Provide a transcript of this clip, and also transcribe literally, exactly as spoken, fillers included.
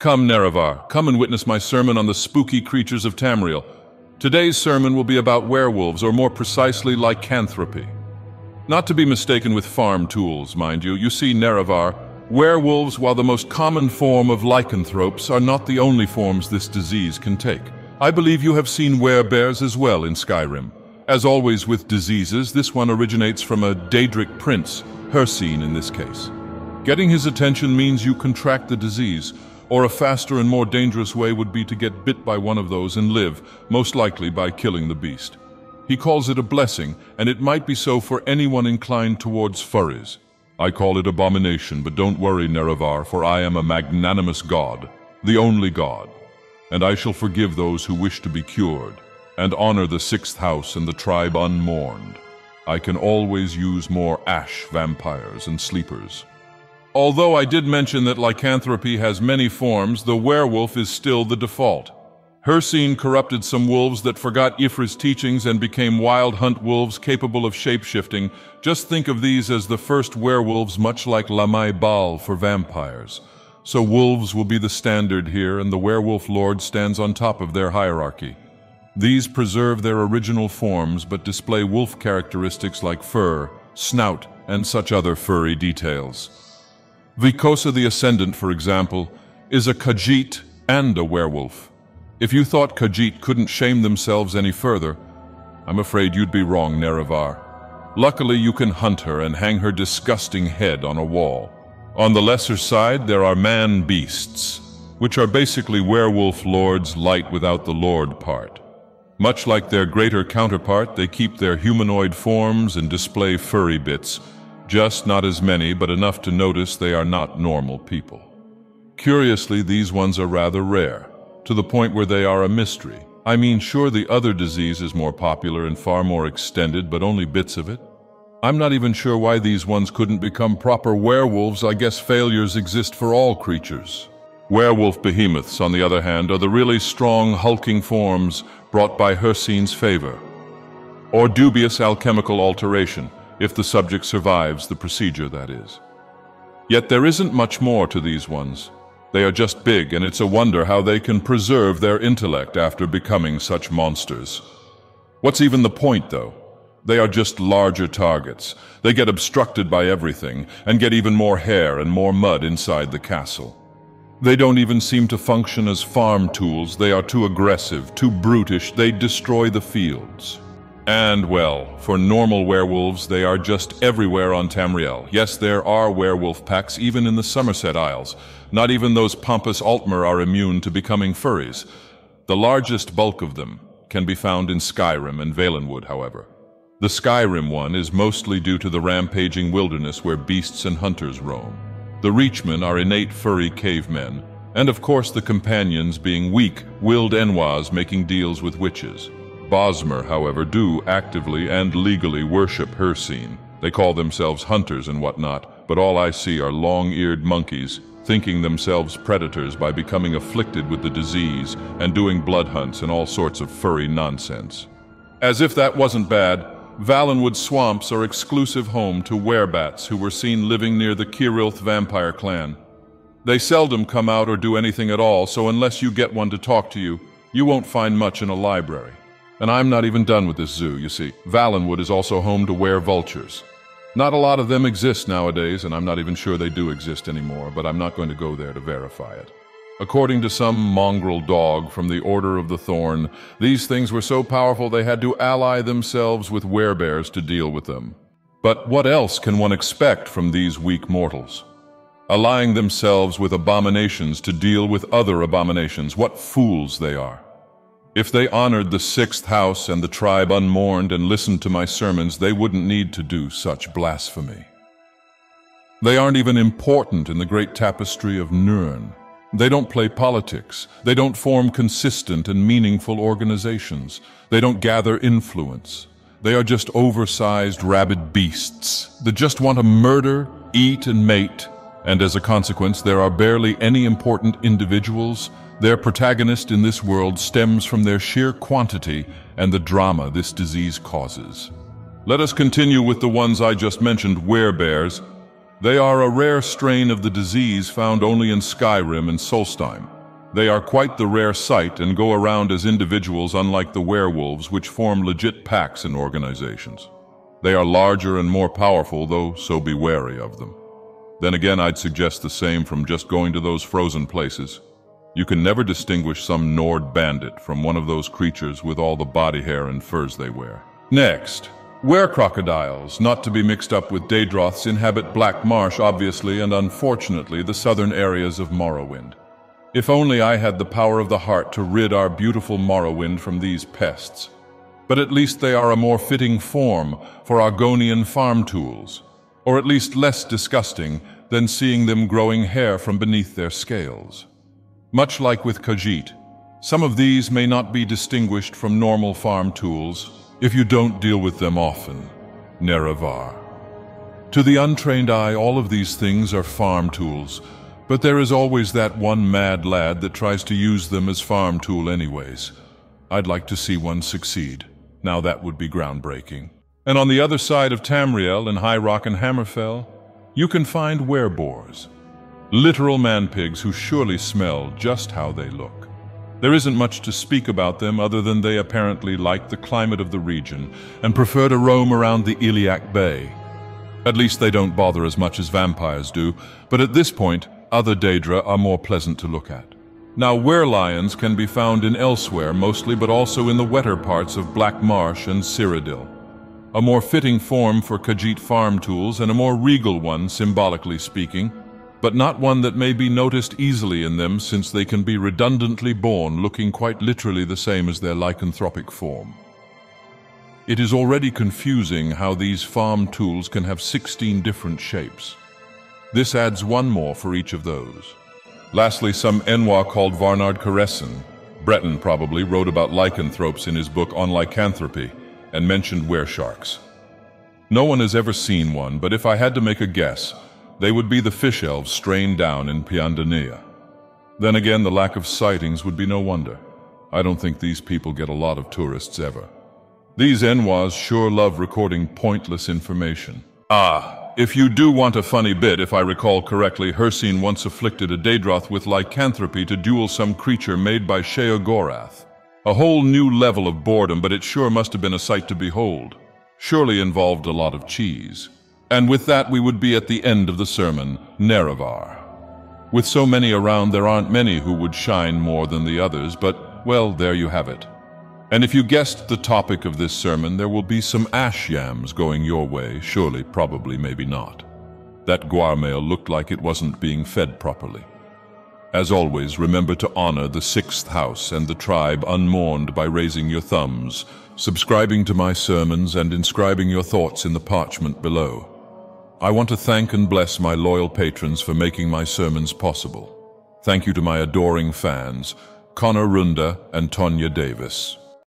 Come, Nerevar, come and witness my sermon on the spooky creatures of Tamriel. Today's sermon will be about werewolves, or more precisely, lycanthropy. Not to be mistaken with farm tools, mind you. You see, Nerevar, werewolves, while the most common form of lycanthropes, are not the only forms this disease can take. I believe you have seen werebears as well in Skyrim. As always with diseases, this one originates from a Daedric Prince, Hircine in this case. Getting his attention means you contract the disease, or a faster and more dangerous way would be to get bit by one of those and live, most likely by killing the beast. He calls it a blessing, and it might be so for anyone inclined towards furries. I call it abomination, but don't worry, Nerevar, for I am a magnanimous god, the only god, and I shall forgive those who wish to be cured, and honor the sixth house and the tribe unmourned. I can always use more ash vampires and sleepers. Although I did mention that lycanthropy has many forms, the werewolf is still the default. Hircine corrupted some wolves that forgot Ifra's teachings and became wild hunt wolves capable of shape-shifting. Just think of these as the first werewolves, much like Lamae Bal for vampires. So wolves will be the standard here, and the werewolf lord stands on top of their hierarchy. These preserve their original forms but display wolf characteristics like fur, snout, and such other furry details. Vikosa the Ascendant, for example, is a Khajiit and a werewolf. If you thought Khajiit couldn't shame themselves any further, I'm afraid you'd be wrong, Nerevar. Luckily, you can hunt her and hang her disgusting head on a wall. On the lesser side, there are man-beasts, which are basically werewolf lords light without the lord part. Much like their greater counterpart, they keep their humanoid forms and display furry bits, just not as many, but enough to notice they are not normal people. Curiously, these ones are rather rare, to the point where they are a mystery. I mean, sure, the other disease is more popular and far more extended, but only bits of it. I'm not even sure why these ones couldn't become proper werewolves. I guess failures exist for all creatures. Werewolf behemoths, on the other hand, are the really strong, hulking forms brought by Hircine's favor, or dubious alchemical alteration, if the subject survives the procedure, that is. Yet there isn't much more to these ones. They are just big, and it's a wonder how they can preserve their intellect after becoming such monsters. What's even the point, though? They are just larger targets. They get obstructed by everything, and get even more hair and more mud inside the castle. They don't even seem to function as farm tools. They are too aggressive, too brutish. They destroy the fields. And, well, for normal werewolves, they are just everywhere on Tamriel. Yes, there are werewolf packs even in the Summerset Isles. Not even those pompous Altmer are immune to becoming furries. The largest bulk of them can be found in Skyrim and Valenwood, however. The Skyrim one is mostly due to the rampaging wilderness where beasts and hunters roam. The Reachmen are innate furry cavemen, and of course the companions being weak-willed enwas making deals with witches. Bosmer, however, do actively and legally worship Hircine. They call themselves hunters and whatnot, but all I see are long-eared monkeys thinking themselves predators by becoming afflicted with the disease and doing blood hunts and all sorts of furry nonsense. As if that wasn't bad, Valenwood swamps are exclusive home to werebats who were seen living near the Kirilth vampire clan. They seldom come out or do anything at all, so unless you get one to talk to you, you won't find much in a library. And I'm not even done with this zoo, you see. Valenwood is also home to were-vultures. Not a lot of them exist nowadays, and I'm not even sure they do exist anymore, but I'm not going to go there to verify it. According to some mongrel dog from the Order of the Thorn, these things were so powerful they had to ally themselves with werebears to deal with them. But what else can one expect from these weak mortals? Allying themselves with abominations to deal with other abominations, what fools they are. If they honored the sixth house and the tribe unmourned and listened to my sermons, they wouldn't need to do such blasphemy. They aren't even important in the great tapestry of Nurn. They don't play politics. They don't form consistent and meaningful organizations. They don't gather influence. They are just oversized, rabid beasts that just want to murder, eat, and mate. And as a consequence, there are barely any important individuals. Their protagonist in this world stems from their sheer quantity and the drama this disease causes. Let us continue with the ones I just mentioned, werebears. They are a rare strain of the disease found only in Skyrim and Solstheim. They are quite the rare sight and go around as individuals, unlike the werewolves, which form legit packs and organizations. They are larger and more powerful, though, so be wary of them. Then again, I'd suggest the same from just going to those frozen places. You can never distinguish some Nord bandit from one of those creatures with all the body hair and furs they wear. Next, wercrocodiles, not to be mixed up with Daedroths, inhabit Black Marsh, obviously, and unfortunately, the southern areas of Morrowind. If only I had the power of the heart to rid our beautiful Morrowind from these pests. But at least they are a more fitting form for Argonian farm tools, or at least less disgusting than seeing them growing hair from beneath their scales. Much like with Khajiit, some of these may not be distinguished from normal farm tools if you don't deal with them often. Nerevar. To the untrained eye, all of these things are farm tools, but there is always that one mad lad that tries to use them as farm tool anyways. I'd like to see one succeed. Now that would be groundbreaking. And on the other side of Tamriel, in High Rock and Hammerfell, you can find wereboars. Literal man-pigs who surely smell just how they look. There isn't much to speak about them other than they apparently like the climate of the region and prefer to roam around the Iliac Bay. At least they don't bother as much as vampires do, but at this point, other Daedra are more pleasant to look at. Now, werelions can be found in elsewhere mostly, but also in the wetter parts of Black Marsh and Cyrodiil. A more fitting form for Khajiit farm tools and a more regal one, symbolically speaking, but not one that may be noticed easily in them, since they can be redundantly born looking quite literally the same as their lycanthropic form. It is already confusing how these farm tools can have sixteen different shapes. This adds one more for each of those. Lastly, some Enwa called Varnard Caresson, Breton probably, wrote about lycanthropes in his book On Lycanthropy and mentioned weresharks. No one has ever seen one, but if I had to make a guess, they would be the fish elves strained down in Piandania. Then again, the lack of sightings would be no wonder. I don't think these people get a lot of tourists ever. These Enwas sure love recording pointless information. Ah. If you do want a funny bit, if I recall correctly, Hircine once afflicted a Daedroth with lycanthropy to duel some creature made by Sheogorath. A whole new level of boredom, but it sure must have been a sight to behold. Surely involved a lot of cheese. And with that, we would be at the end of the sermon, Nerevar. With so many around, there aren't many who would shine more than the others, but, well, there you have it. And if you guessed the topic of this sermon, there will be some ash yams going your way, surely, probably, maybe not. That guarmail looked like it wasn't being fed properly. As always, remember to honor the sixth house and the tribe unmourned by raising your thumbs, subscribing to my sermons, and inscribing your thoughts in the parchment below. I want to thank and bless my loyal patrons for making my sermons possible. Thank you to my adoring fans, Connor Runda and Tonya Davis.